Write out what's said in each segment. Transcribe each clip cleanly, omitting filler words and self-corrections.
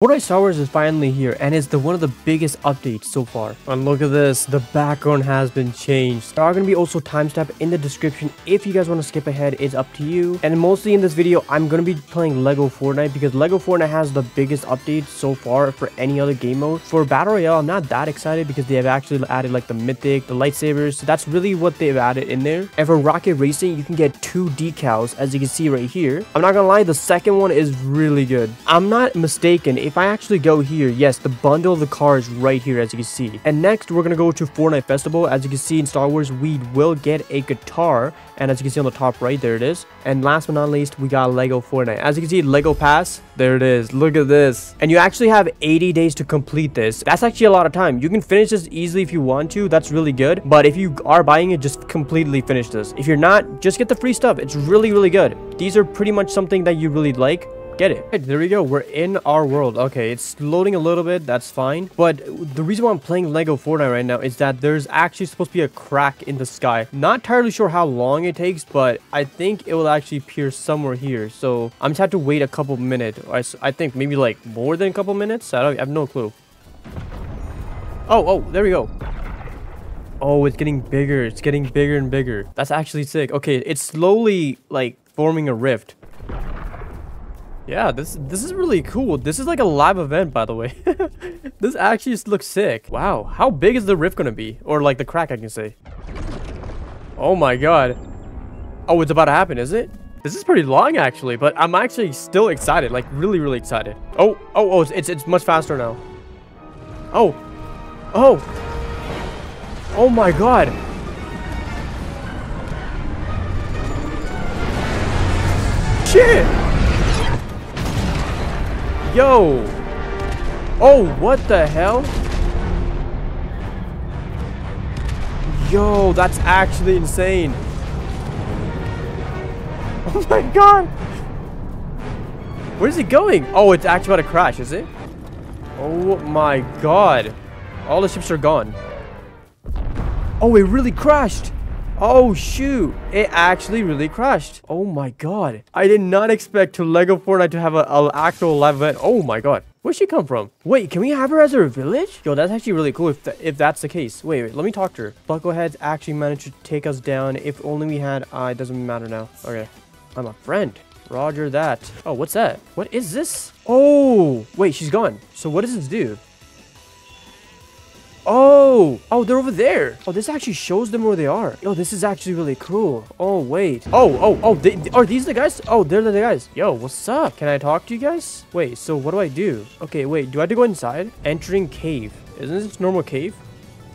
Fortnite Star Wars is finally here, and it's one of the biggest updates so far. And look at this, the background has been changed. There are going to be also timestamps in the description if you guys want to skip ahead, it's up to you. And mostly in this video, I'm going to be playing LEGO Fortnite because LEGO Fortnite has the biggest update so far for any other game mode. For Battle Royale, I'm not that excited because they have actually added like the Mythic, the lightsabers, so that's really what they've added in there. And for Rocket Racing, you can get 2 decals as you can see right here. I'm not going to lie, the second one is really good. I'm not mistaken. If I actually go here, yes, the bundle of the car is right here, as you can see. And next, we're going to go to Fortnite Festival. As you can see in Star Wars, we will get a guitar. And as you can see on the top right, there it is. And last but not least, we got LEGO Fortnite. As you can see, LEGO Pass, there it is. Look at this. And you actually have 80 days to complete this. That's actually a lot of time. You can finish this easily if you want to. That's really good. But if you are buying it, just completely finish this. If you're not, just get the free stuff. It's really, really good. These are pretty much something that you really like. Get it. Right, there we go. We're in our world. Okay, it's loading a little bit. That's fine. But the reason why I'm playing LEGO Fortnite right now is that there's actually supposed to be a crack in the sky. Not entirely sure how long it takes, but I think it will actually pierce somewhere here. So I'm just have to wait a couple minutes. I think maybe like more than a couple minutes. I have no clue. Oh, there we go. Oh, it's getting bigger. It's getting bigger and bigger. That's actually sick. Okay, it's slowly like forming a rift. Yeah, this is really cool. This is like a live event, by the way. This actually just looks sick. Wow, how big is the rift gonna be? Or like the crack, I can say. Oh my god. Oh, it's about to happen, is it? This is pretty long, actually, but I'm actually still excited. Like, really, really excited. Oh, it's much faster now. Oh my god. Shit. Yo! Oh, what the hell? Yo, that's actually insane. Oh my god! Where's it going? Oh, it's actually about to crash, is it? Oh my god. All the ships are gone. Oh, it really crashed. Oh shoot, it actually really crashed. Oh my god, I did not expect to LEGO Fortnite to have an actual live event. Oh my god, where'd she come from? Wait, can we have her as her village? Yo, that's actually really cool if that's the case. Wait, let me talk to her. Buckleheads actually managed to take us down. If only we had it doesn't matter now. Okay, I'm a friend. Roger that. Oh, what's that? What is this? Oh wait, she's gone. So what does this do? Oh, they're over there. Oh, this actually shows them where they are. Yo, this is actually really cool. Oh, wait. Oh, are these the guys? Oh, they're the guys. Yo, what's up? Can I talk to you guys? Wait, so what do I do? Okay, wait, do I have to go inside? Entering cave. Isn't this normal cave?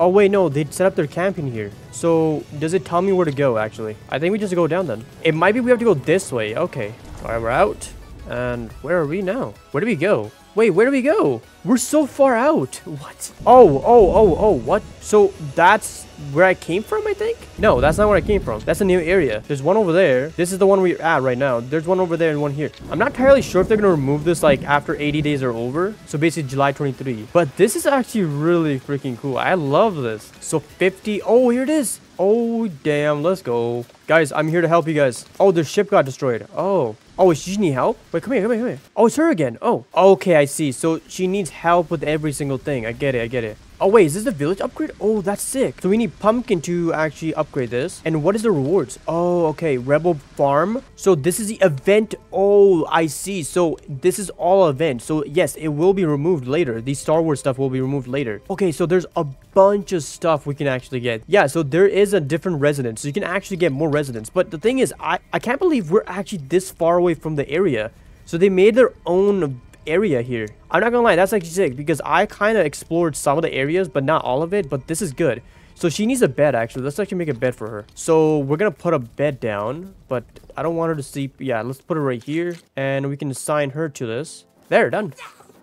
Oh, wait, no, they set up their camp in here. So does it tell me where to go, actually? I think we just go down then. It might be we have to go this way. Okay. All right, we're out. And where are we now? Where do we go? Wait, where do we go? We're so far out. What? Oh, what? So that's where I came from, I think? No, that's not where I came from. That's a new area. There's one over there. This is the one we're at right now. There's one over there and one here. I'm not entirely sure if they're going to remove this like after 80 days are over. So basically July 23. But this is actually really freaking cool. I love this. So 50. Oh, here it is. Oh, damn. Let's go. Guys, I'm here to help you guys. Oh, their ship got destroyed. Oh, she need help? Wait, come here. Oh, it's her again. Oh, okay, I see. So she needs help with every single thing. I get it. Oh, wait, is this the village upgrade? Oh, that's sick. So we need pumpkin to actually upgrade this. And what is the rewards? Oh, okay, Rebel Farm. So this is the event. Oh, I see. So this is all event. So yes, it will be removed later. The Star Wars stuff will be removed later. Okay, so there's a bunch of stuff we can actually get. Yeah, so there is a different residence. So you can actually get more residents. But the thing is, I can't believe we're actually this far away from the area. So they made their own area here. I'm not gonna lie, that's actually sick because I kind of explored some of the areas but not all of it, but this is good. So she needs a bed, actually. Let's actually make a bed for her. So we're gonna put a bed down, but I don't want her to sleep. Yeah, let's put her right here and we can assign her to this. There, done.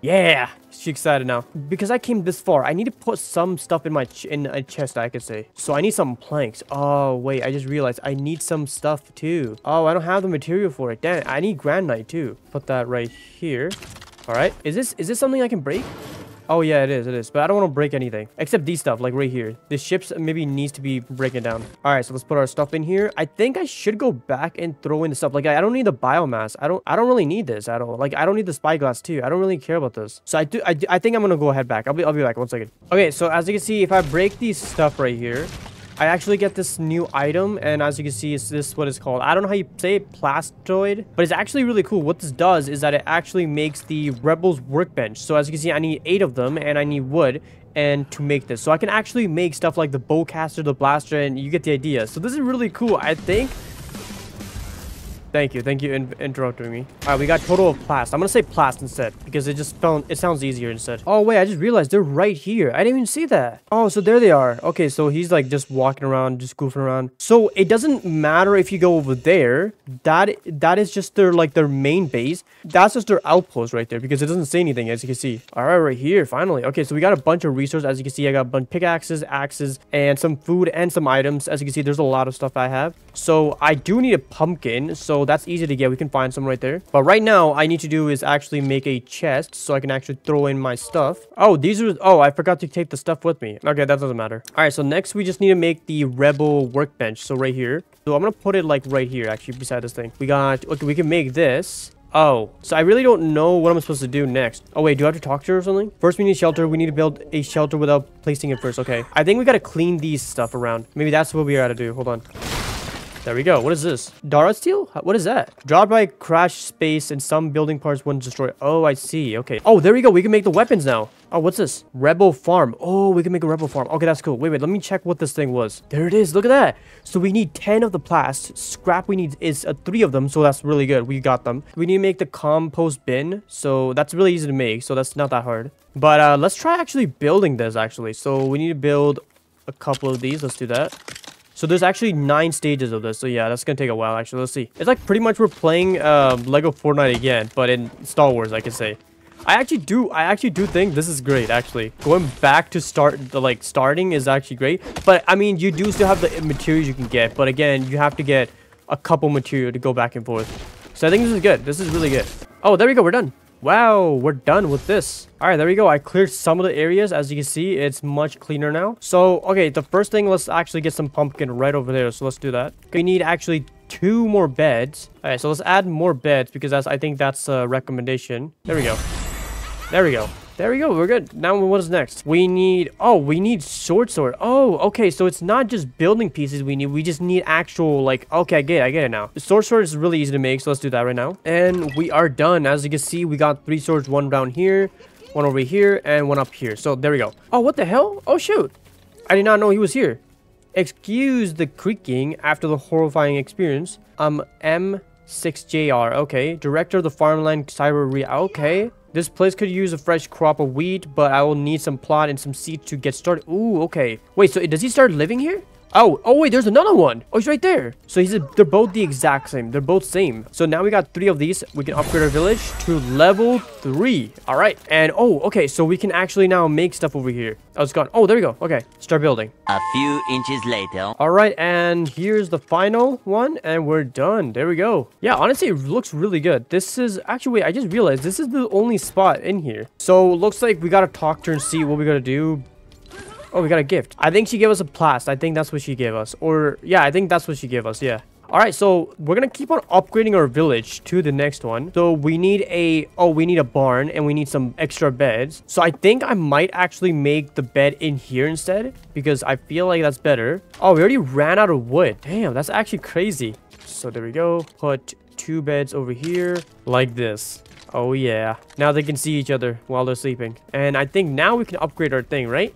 Yeah, she's excited now because I came this far. I need to put some stuff in a chest, I could say. So I need some planks. Oh wait, I just realized I need some stuff too. Oh, I don't have the material for it. Damn, I need granite too. Put that right here. All right, is this something I can break? Oh, yeah, it is. It is. But I don't want to break anything except these stuff, like right here. The ships maybe needs to be breaking down. All right, so let's put our stuff in here. I think I should go back and throw in the stuff. Like, I don't need the biomass. I don't really need this at all. Like, I don't need the spyglass too. I don't really care about this. So I think I'm going to go ahead back. I'll be back. 1 second. Okay, so as you can see, if I break these stuff right here, I actually get this new item, and as you can see, this is what it's called. I don't know how you say it, plastoid, but it's actually really cool. What this does is that it actually makes the Rebel's Workbench. So as you can see, I need 8 of them, and I need wood, and to make this. So I can actually make stuff like the bowcaster, the blaster, and you get the idea. So this is really cool, I think. Thank you interrupting me. All right, we got total of plast. I'm gonna say plast instead because it sounds easier instead. Oh wait, I just realized they're right here. I didn't even see that. Oh, so there they are. Okay, so he's like just walking around, just goofing around. So it doesn't matter if you go over there. That is just their main base. That's just their outpost right there because it doesn't say anything, as you can see. All right, right here finally. Okay, so we got a bunch of resources. As you can see, I got a bunch of pickaxes, axes, and some food and some items. As you can see, there's a lot of stuff I have. So I do need a pumpkin. So that's easy to get. We can find some right there. But right now, I need to do is actually make a chest so I can actually throw in my stuff. Oh, these are... Oh, I forgot to take the stuff with me. Okay, that doesn't matter. All right, so next we just need to make the Rebel Workbench. So right here. So I'm going to put it like right here, actually, beside this thing. We got... Okay, we can make this... Oh, so I really don't know what I'm supposed to do next. Oh, wait, do I have to talk to her or something? First, we need shelter. We need to build a shelter without placing it first. Okay, I think we got to clean these stuff around. Maybe that's what we got to do. Hold on. There we go. What is this? Dara steel? What is that? Dropped by crash space and some building parts wouldn't destroy. Oh, I see. Okay. Oh, there we go. We can make the weapons now. Oh, what's this? Rebel farm. Oh, we can make a rebel farm. Okay, that's cool. Wait. Let me check what this thing was. There it is. Look at that. So we need 10 of the plast. Scrap we need is 3 of them. So that's really good. We got them. We need to make the compost bin. So that's really easy to make. So that's not that hard. But let's try actually building this actually. So we need to build a couple of these. Let's do that. So there's actually 9 stages of this. So yeah, that's gonna take a while actually. Let's see. It's like pretty much we're playing Lego Fortnite again, but in Star Wars, I can say. I actually do think this is great actually. Going back to starting is actually great. But I mean, you do still have the materials you can get, but again, you have to get a couple material to go back and forth. So I think this is good. This is really good. Oh, there we go. We're done. Wow, we're done with this. All right, there we go. I cleared some of the areas. As you can see, it's much cleaner now. So, okay, the first thing, let's actually get some pumpkin right over there. So let's do that. We need actually 2 more beds. All right, so let's add more beds because I think that's a recommendation. There we go. There we go. There we go. We're good. Now what is next? We need sword. Oh, okay. So it's not just building pieces we need. We just need actual like, okay, I get it now. The sword is really easy to make. So let's do that right now. And we are done. As you can see, we got 3 swords, 1 down here, 1 over here, and 1 up here. So there we go. Oh, what the hell? Oh, shoot. I did not know he was here. Excuse the creaking after the horrifying experience. M 6JR. Okay. Director of the farmland cyber re. Okay. This place could use a fresh crop of wheat, but I will need some plot and some seeds to get started. Ooh, okay. Wait, so does he start living here? Oh, wait, there's another one. Oh, he's right there. So they're both the exact same. They're both same. So now we got 3 of these. We can upgrade our village to level 3. All right. And oh, okay. So we can actually now make stuff over here. Oh, it's gone. Oh, there we go. Okay. Start building. A few inches later. All right. And here's the final one. And we're done. There we go. Yeah, honestly, it looks really good. This is actually, wait, I just realized this is the only spot in here. So it looks like we got to talk to her and see what we got to do. Oh, we got a gift. I think she gave us a plast. I think that's what she gave us. Or, yeah, I think that's what she gave us. Yeah. All right. So we're going to keep on upgrading our village to the next one. So we need a barn and we need some extra beds. So I think I might actually make the bed in here instead because I feel like that's better. Oh, we already ran out of wood. Damn, that's actually crazy. So there we go. Put 2 beds over here like this. Oh, yeah. Now they can see each other while they're sleeping. And I think now we can upgrade our thing, right?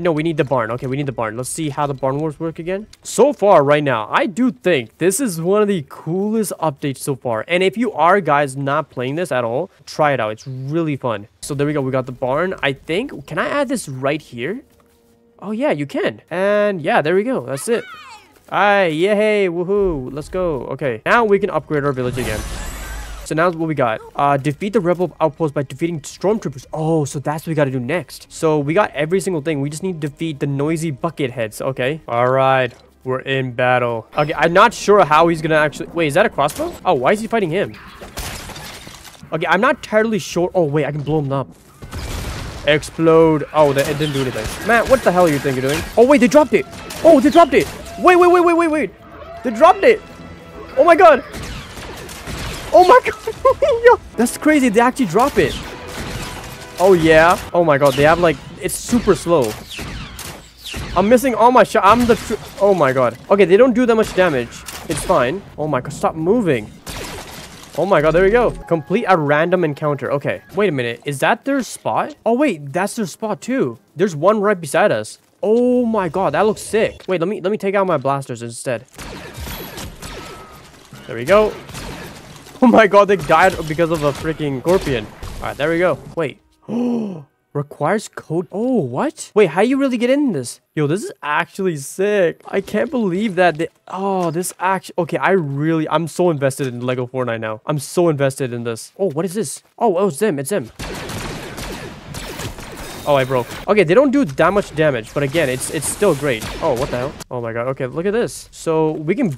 No, we need the barn. Okay, we need the barn. Let's see how the barn wars work again. So far, right now, I do think this is one of the coolest updates so far. And if you are, guys, not playing this at all, try it out. It's really fun. So there we go. We got the barn, I think. Can I add this right here? Oh, yeah, you can. And yeah, there we go. That's it. All right. Yay. Woohoo. Let's go. Okay. Now we can upgrade our village again. So now what we got, defeat the rebel outpost by defeating stormtroopers. Oh, so that's what we got to do next. So we got every single thing. We just need to defeat the noisy bucket heads. Okay. All right. We're in battle. Okay. I'm not sure how he's going to actually. Wait, is that a crossbow? Oh, why is he fighting him? Okay. I'm not entirely sure. Oh, wait, I can blow him up. Explode. Oh, it didn't do anything. Man, what the hell you think you're doing? Oh, wait, they dropped it. Oh, they dropped it. Wait. They dropped it. Oh, my God. Oh, my God. Yo, that's crazy. They actually drop it. Oh, yeah. Oh, my God. They have, like, it's super slow. I'm missing all my shots. I'm the... Oh, my God. Okay, they don't do that much damage. It's fine. Oh, my God. Stop moving. Oh my God, there we go. Complete a random encounter. Okay, wait a minute. Is that their spot? Oh, wait, that's their spot too. There's one right beside us. Oh my God, that looks sick. Wait, let me take out my blasters instead. There we go. Oh my God, they died because of a freaking scorpion. All right, there we go. Wait. Oh, requires code. Oh, what? Wait, how do you really get in this? Yo, this is actually sick. I can't believe that they... Oh, this actually... Okay, I'm so invested in Lego Fortnite now. I'm so invested in this. Oh, what is this? Oh, it's him. Oh, I broke. Okay, they don't do that much damage, but again, it's still great. Oh, what the hell? Oh my God. Okay, look at this. So we can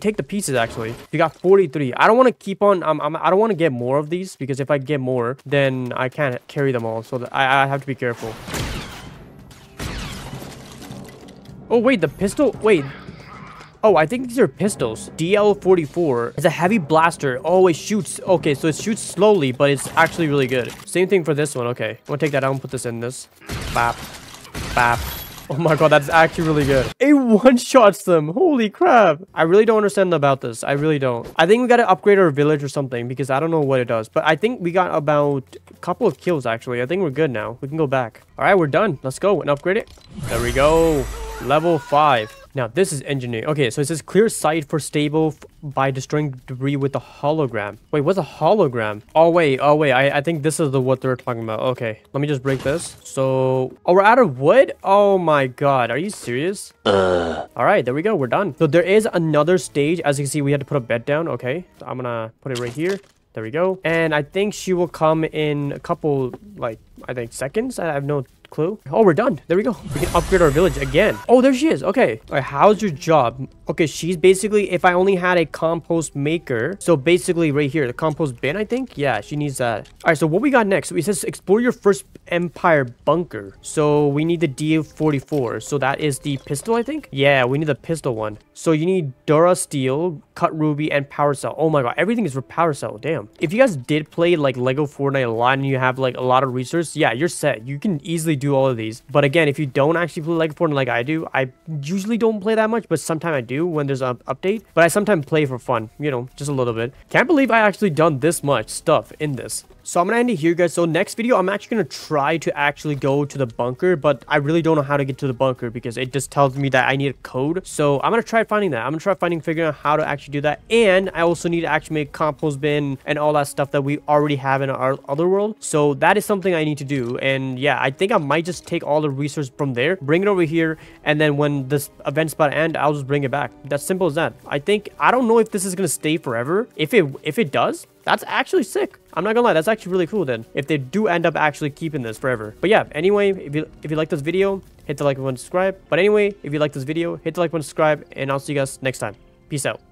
take the pieces actually. We got 43. I don't want to keep on. I don't want to get more of these because if I get more, then I can't carry them all. So that I have to be careful. Oh wait, the pistol. Wait. Oh, I think these are pistols. DL-44 is a heavy blaster. Oh, it shoots. Okay, so it shoots slowly, but it's actually really good. Same thing for this one. Okay, I'm gonna take that out and put this in this. Bap. Bap. Oh my God, that's actually really good. It one-shots them. Holy crap. I really don't understand about this. I really don't. I think we gotta upgrade our village or something because I don't know what it does. But I think we got about a couple of kills, actually. I think we're good now. We can go back. All right, we're done. Let's go and upgrade it. There we go. Level 5. Now, this is engineering. Okay, so it says clear sight for stable by destroying debris with a hologram. Wait, what's a hologram? Oh, wait. I think this is what they're talking about. Okay, let me just break this. So, oh, we're out of wood? Oh my God, are you serious? All right, there we go. We're done. So there is another stage. As you can see, we had to put a bed down. Okay, so I'm gonna put it right here. There we go. And I think she will come in a couple, like, I think seconds. I have no clue. Oh, we're done. There we go. We can upgrade our village again. Oh, there she is. Okay. All right, how's your job? Okay, she's basically, if I only had a compost maker. So basically right here, the compost bin, I think. Yeah, she needs that. All right, so what we got next? So it says explore your first empire bunker. So we need the DL-44. So that is the pistol, I think. Yeah, we need the pistol one. So you need Dara steel, cut ruby, and power cell. Oh my God, everything is for power cell. Damn. If you guys did play like Lego Fortnite a lot and you have like a lot of research, yeah, you're set. You can easily do all of these. But again, if you don't actually play Lego Fortnite like I do, I usually don't play that much, but sometimes I do when there's an update. But I sometimes play for fun, you know, just a little bit. Can't believe I actually done this much stuff in this. So I'm gonna end it here, guys. So next video, I'm actually gonna try to actually go to the bunker, but I really don't know how to get to the bunker because it just tells me that I need a code. So I'm gonna try finding that. I'm gonna try figuring out how to actually do that. And I also need to actually make compost bin and all that stuff that we already have in our other world. So that is something I need to do. And yeah, I think I might just take all the resource from there, bring it over here, and then when this event spot ends, I'll just bring it back. That's simple as that. I think I don't know if this is gonna stay forever. If it does, that's actually sick. I'm not gonna lie, that's actually really cool then, if they do end up actually keeping this forever. But yeah, anyway, if you like this video, hit the like button and subscribe. But anyway, if you like this video, hit the like button and subscribe, and I'll see you guys next time. Peace out.